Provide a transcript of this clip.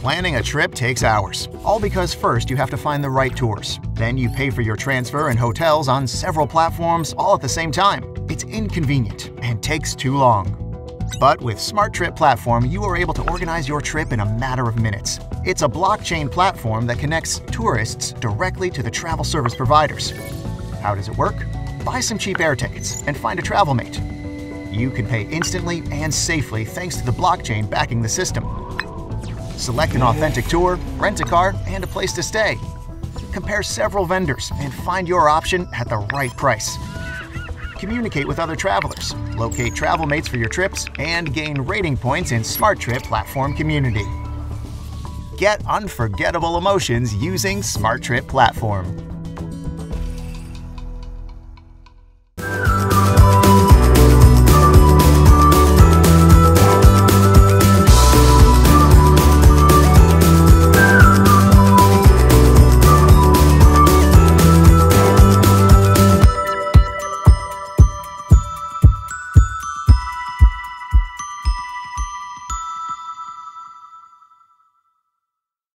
Planning a trip takes hours, all because first you have to find the right tours. Then you pay for your transfer and hotels on several platforms all at the same time. It's inconvenient and takes too long. But with Smart Trip Platform, you are able to organize your trip in a matter of minutes. It's a blockchain platform that connects tourists directly to the travel service providers. How does it work? Buy some cheap air tickets and find a travel mate. You can pay instantly and safely thanks to the blockchain backing the system. Select an authentic tour, rent a car, and a place to stay. Compare several vendors and find your option at the right price. Communicate with other travelers, locate travel mates for your trips, and gain rating points in Smart Trip Platform community. Get unforgettable emotions using Smart Trip Platform.